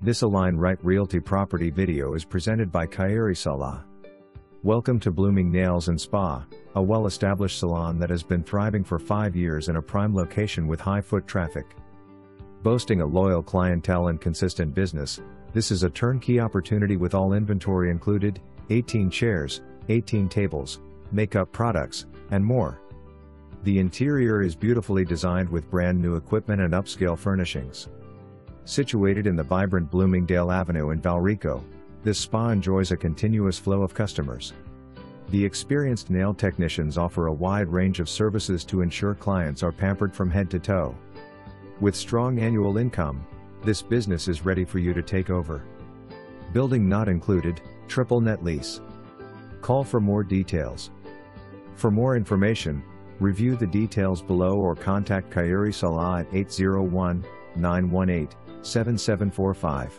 This Align Right Realty property video is presented by Khairi Salah. Welcome to Blooming Nails and Spa, a well-established salon that has been thriving for 5 years in a prime location with high foot traffic. Boasting a loyal clientele and consistent business, this is a turnkey opportunity with all inventory included, 18 chairs, 18 tables, makeup products, and more. The interior is beautifully designed with brand new equipment and upscale furnishings. Situated in the vibrant Bloomingdale Avenue in Valrico, this spa enjoys a continuous flow of customers. The experienced nail technicians offer a wide range of services to ensure clients are pampered from head to toe. With strong annual income, this business is ready for you to take over. Building not included, triple net lease. Call for more details. For more information, review the details below or contact Khairi Salah at 801-918-7745.